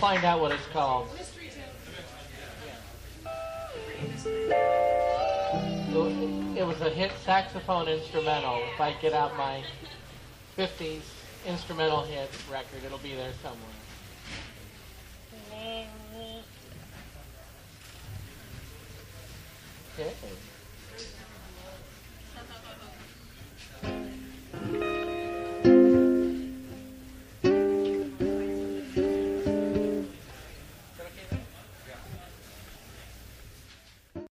find out what it's called. It was a hit saxophone instrumental. If I get out my 50s instrumental hit record, it'll be there somewhere. Okay.